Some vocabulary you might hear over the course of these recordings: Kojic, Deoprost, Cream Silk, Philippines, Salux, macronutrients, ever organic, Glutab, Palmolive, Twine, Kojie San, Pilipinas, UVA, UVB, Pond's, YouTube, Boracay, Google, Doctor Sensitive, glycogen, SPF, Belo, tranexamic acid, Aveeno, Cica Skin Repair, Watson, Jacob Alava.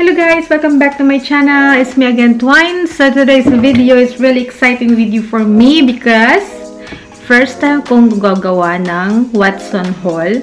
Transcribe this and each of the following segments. Hello guys, welcome back to my channel. It's me again, Twine. So today's video is really exciting video for me because first time kong gagawa ng Watson haul.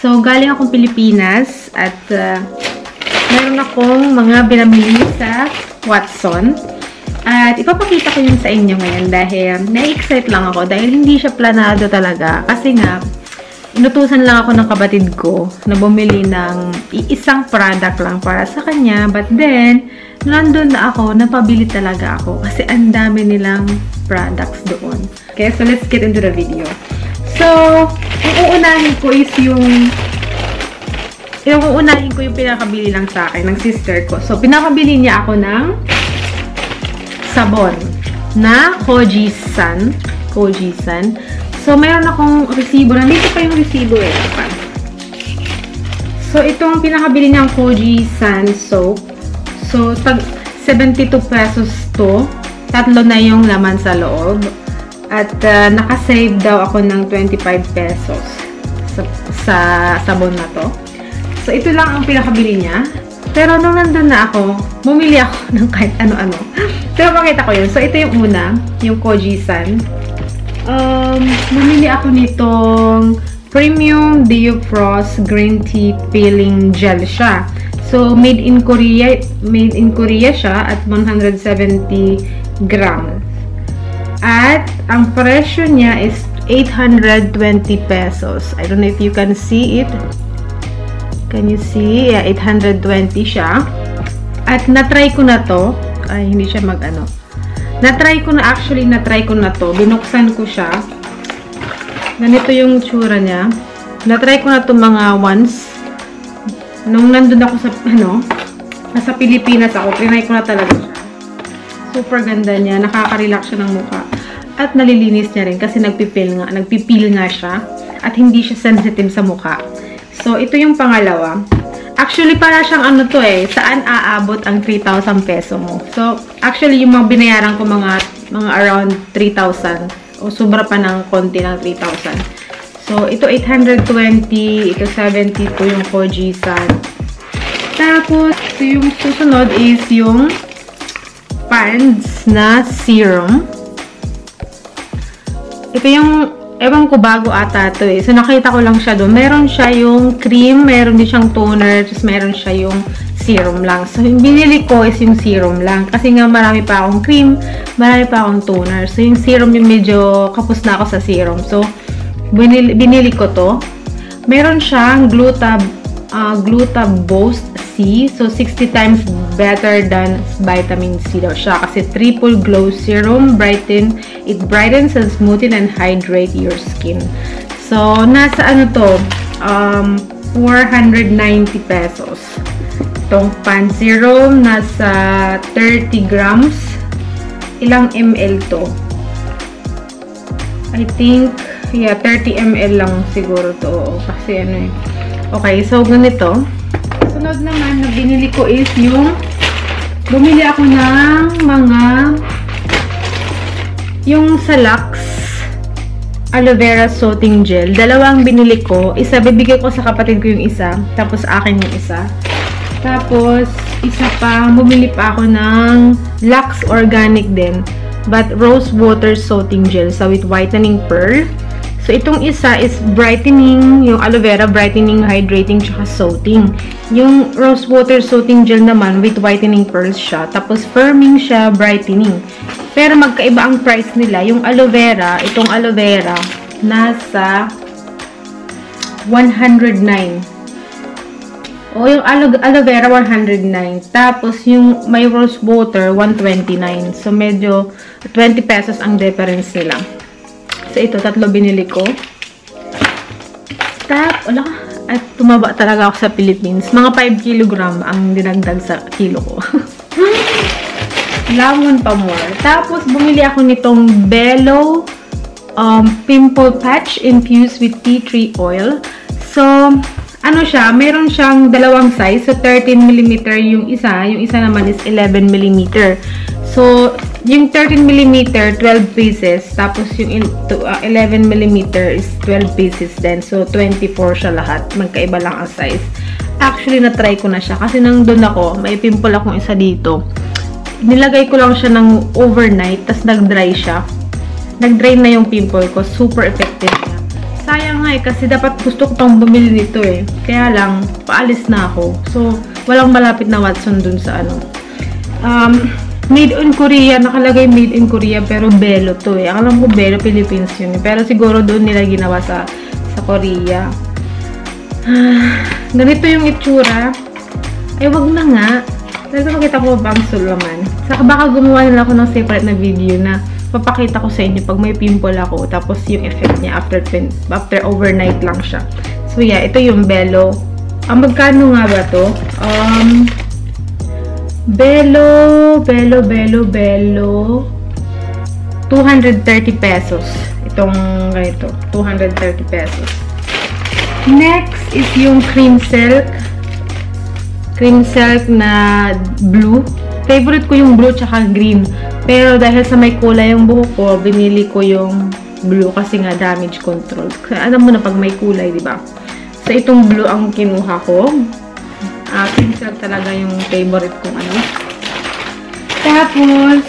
So galing akong Pilipinas at meron akong mga binamili sa Watson. At ipapakita ko yun sa inyo ngayon dahil na-excite lang ako dahil hindi siya planado talaga. Kasi nga, inutusan lang ako ng kabatid ko na bumili ng isang product lang para sa kanya. But then, nandun na ako, napabili talaga ako kasi ang dami nilang products doon. Okay, so let's get into the video. So, yung pinakabili lang sa akin ng sister ko. So, pinakabili niya ako ng sabon na Kojie San. So, meron akong resibo. Nandito pa yung resibo eh. So, itong pinakabili niyang Kojie San soap. So, tag 72 pesos to. Tatlo na yung laman sa loob. At nakasave daw ako ng 25 pesos sa sabon na to. So, ito lang ang pinakabili niya. Pero, nung nandun na ako, bumili ako ng kahit ano-ano. Pero, pakita ko yun. So, ito yung una, yung Kojie San. Bumili ako nitong premium Deoprost green tea peeling gel siya. So, made in Korea siya at 170 grams. At, ang presyo niya is 820 pesos. I don't know if you can see it. Can you see? Yeah, 820 siya. At na-try ko na to. Ay, hindi siya mag-ano. Na-try ko na to. Binuksan ko siya. Ganito yung tsura niya. Na-try ko na to mga once. Nung nandun ako sa, nasa Pilipinas ako, trinay ko na talaga siya. Super ganda niya. Nakaka-relax siya ng mukha. At nalilinis niya rin kasi nagpipil nga siya. At hindi siya sensitive sa mukha. So, ito yung pangalawa. Actually, para siyang ano to eh, saan aabot ang 3,000 peso mo. So, actually, yung mga binayaran ko mga around 3,000. O, sobra pa ng konti ng 3,000. So, ito 820, ito 72 yung Kojie San. Tapos, yung susunod is yung Pond's na serum. Ito yung ewan ko, bago ata ito eh. So, nakita ko lang siya doon. Meron siya yung cream, meron din siyang toner, tapos meron siya yung serum lang. So, yung binili ko is yung serum lang. Kasi nga, marami pa akong cream, marami pa akong toner. So, yung serum, yung medyo kapos na ako sa serum. So, binili ko to. Meron siyang Glutab Boost C. So, 60 times better than vitamin C daw siya. Kasi triple glow serum, it brightens and smoothen and hydrate your skin. So, nasa ano to? 490 pesos. Itong pan serum, nasa 30 grams. Ilang ml to? I think, yeah, 30 ml lang siguro to. Kasi ano eh. Okay, so ganito. Sunod naman na binili ko is yung bumili ako ng yung Salux aloe vera soothing gel. Dalawang binili ko. Isa, bibigay ko sa kapatid ko yung isa. Tapos, akin yung isa. Tapos, isa pa, bumili pa ako ng Lux Organic din. But, rose water soothing gel. So, with whitening pearl. So, itong isa is brightening, yung aloe vera, brightening, hydrating, tsaka soothing. Yung rose water soothing gel naman, with whitening pearls siya. Tapos, firming siya, brightening. Pero, magkaiba ang price nila. Yung aloe vera, itong aloe vera, nasa 109. O, yung aloe vera, 109. Tapos, yung may rose water, 129. So, medyo 20 pesos ang difference nila. So, ito, tatlo binili ko. At tumaba talaga ako sa Philippines. Mga 5 kilogram ang dinagdag sa kilo ko. Lamon pa more. Tapos, bumili ako nitong Belo Pimple Patch infused with tea tree oil. So, ano siya, meron siyang dalawang size. So, 13 mm yung isa. Yung isa naman is 11 mm. So, yung 13 mm, 12 pieces. Tapos, yung 11 mm is 12 pieces din. So, 24 siya lahat. Magkaiba lang ang size. actually na-try ko na siya. Kasi nandun ako, may pimple akong isa dito. Nilagay ko lang siya ng overnight, tas nag-dry siya. Nag-dry na yung pimple ko. Super effective niya. Sayang nga eh, kasi dapat gusto ko pang bumili nito eh. Kaya lang, paalis na ako. So, walang malapit na Watson dun sa ano. Made in Korea. Nakalagay made in Korea, pero Belo to eh. Alam ko Belo, Philippines yun eh. Pero siguro doon nila ginawa sa Korea. Ganito yung itsura. Ay, wag na nga. Talaga makita ko bang sulaman. Saka baka gumawa nila ako ng separate na video na papakita ko sa inyo pag may pimple ako. Tapos yung effect niya after overnight lang siya. So yeah, ito yung Belo. Magkano nga ba to? Belo. 230 pesos. Itong ganito. 230 pesos. Next is yung Cream Silk. Cream Silk na blue. Favorite ko yung blue tsaka green. Pero dahil sa may kulay yung buhok ko, binili ko yung blue kasi nga damage control. Alam mo na pag may kulay, di ba? So, itong blue ang kinuha ko. Cream Silk talaga yung favorite kong ano. Tapos,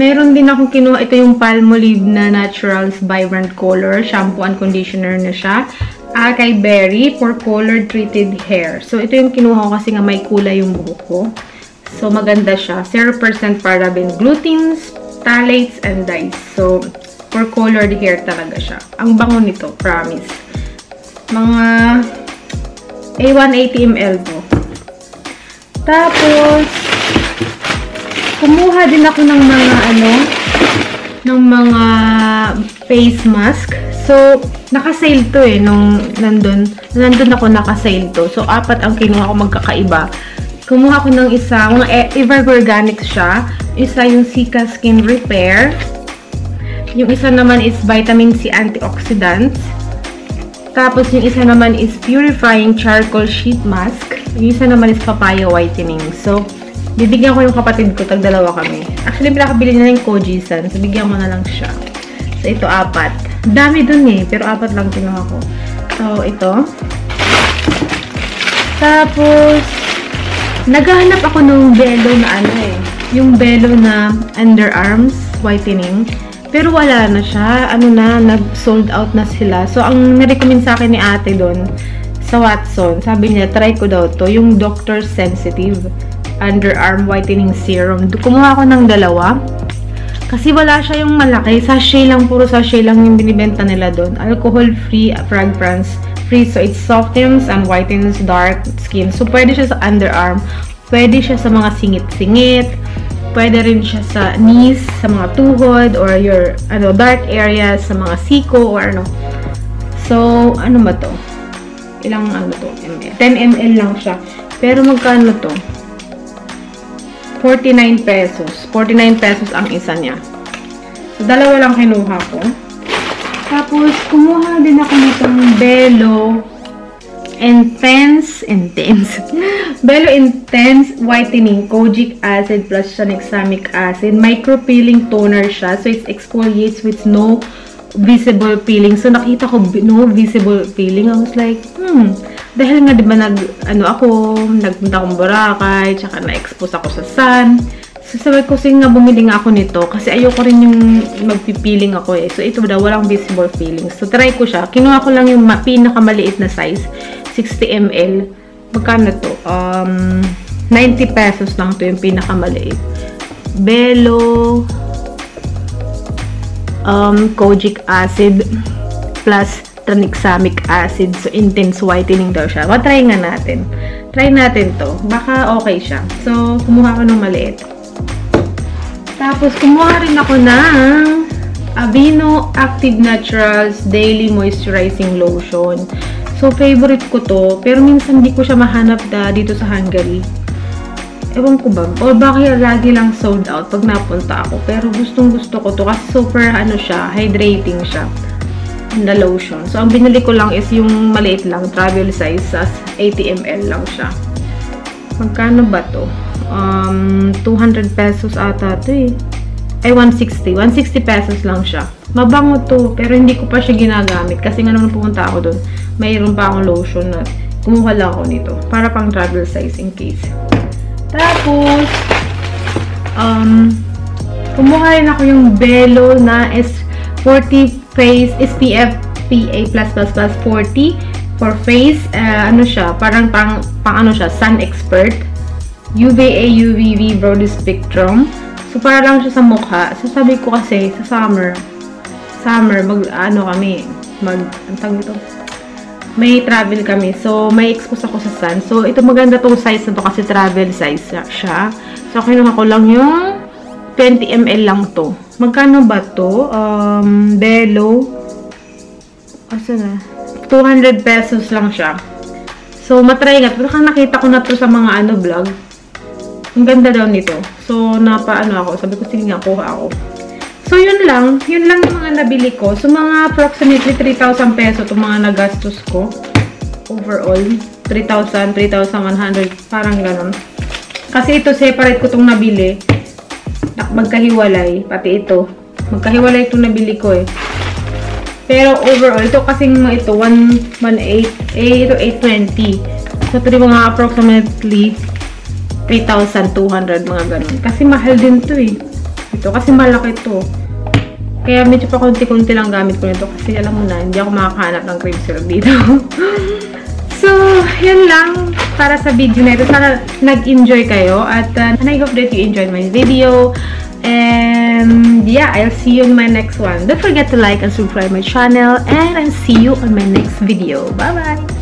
meron din akong kinuha. Ito yung Palmolive na Naturals Vibrant Color. Shampoo and conditioner na siya. Acai Berry for Color Treated Hair. So, ito yung kinuha ko kasi nga may kulay yung buhok ko. So, maganda siya. 0% paraben, glutens, phthalates, and dyes. So, for colored hair talaga siya. Ang bango nito, promise. Mga 180 ml po. Tapos, kumuha din ako ng mga face mask. So, naka-sale to eh, nung nandun ako naka-sale to. So, apat ang kinuha ko magkakaiba. Kumuha ko ng isa, mga Everg Organic siya. Isa yung Cica Skin Repair. Yung isa naman is Vitamin C Antioxidants. Tapos, yung isa naman is Purifying Charcoal Sheet Mask. Yung isa naman is Papaya Whitening. So, bibigyan ko yung kapatid ko, tag-dalawa kami. Actually, pinakabili niya yung Kojie San. So, bigyan mo na lang siya. So, ito, apat. Dami dun eh, pero apat lang kinuha ko. So, ito. Tapos, naghahanap ako ng Belo na ano eh. Yung Belo na underarms whitening. Pero wala na siya. Ano na, nag-sold out na sila. So, ang narecommend sa akin ni ate dun, sa Watson, sabi niya, try ko daw to, yung Doctor Sensitive Underarm Whitening Serum. Kumuha ko ng dalawa. Kasi wala siya yung malaki. Sachet lang. Puro sachet lang yung binibenta nila doon. Alcohol-free, fragrance-free. So, it softens and whitens dark skin. So, pwede siya sa underarm. Pwede siya sa mga singit-singit. Pwede rin siya sa knees, sa mga tuhod, or your dark areas, sa mga siko, or ano. So, ano ba to? Ilang ano to? 10 ml lang siya. Pero magkano to? 49 pesos. 49 pesos ang isa niya. So, dalawa lang kinuha ko. Tapos, kumuha din ako nitong Belo Intense. Belo Intense Whitening. Kojic Acid plus Succinic Acid. Micro-peeling toner siya. So, it exfoliates with no visible peeling. So, nakita ko no visible peeling. I was like, dahil nga, di ba, nagpunta akong Boracay, tsaka na-expose ako sa sun. So, sabi ko, sige nga, bumili nga ako nito. Kasi ayoko rin yung magpipiling ako eh. So, ito daw, walang visible peelings. So, try ko siya. Kinuha ko lang yung pinakamaliit na size. 60 ml. Magkano to? 90 pesos lang to yung pinakamaliit. Belo Kojic Acid plus tranexamic acid. So, intense whitening daw siya. Matry nga natin. Try natin to. Baka okay siya. So, kumuha ko ng maliit. Tapos, kumuha rin ako ng Aveeno Active Naturals Daily Moisturizing Lotion. So, favorite ko to. Pero minsan di ko siya mahanap dito sa Hungary. Ewan ko ba? O bakit lagi lang sold out pag napunta ako. Pero gustong-gusto ko to. Kasi super, siya, hydrating siya na lotion. So, ang binili ko lang is yung maliit lang, travel size, as 80 ml lang siya. Magkano ba to? 200 pesos ata to eh. Ay, 160. 160 pesos lang siya. Mabango to, pero hindi ko pa siya ginagamit kasi nga naman pumunta ako dun. mayroon pa akong lotion na kumuha lang ako nito para pang travel size in case. Tapos, kumuha rin ako yung Belo na S40 Face SPF PA+++40 for face. Ano siya, parang pang ano siya, sun expert. UVA, UVB, broad spectrum. So, para lang siya sa mukha. So, sabi ko kasi, sa summer, may travel kami. So, may expose ako sa sun. So, ito maganda tong size na to kasi travel size siya. So, kinuha ko lang yung 20 ml lang to. Magkano ba to? Belo. Asa na? 200 pesos lang siya. So, matry nga. Pero nakita ko na to sa mga vlog. Ang ganda daw nito. So, napaano ako. Sabi ko, sige nga, kuha ako. So, yun lang. Yun lang yung mga nabili ko. So, mga approximately 3,000 peso itong mga nagastos ko. Overall, 3,000, 3,100, parang ganun. Kasi ito, separate ko itong nabili. Magkahiwalay. Pati ito. Magkahiwalay itong nabili ko eh. Pero, overall, ito kasing mga ito, 118, eh, ito 820. So, ito mga approximately 3,200, mga ganun. Kasi mahal din ito eh. Ito, kasi malaki ito. Kaya medyo pa konti-konti lang gamit ko nito kasi alam mo na, hindi ako makakahanap ng cream syrup dito. So, yun lang para sa video na ito. Sana nag-enjoy kayo at I hope that you enjoyed my video. And yeah, I'll see you in my next one. Don't forget to like and subscribe my channel and I'll see you on my next video. Bye-bye!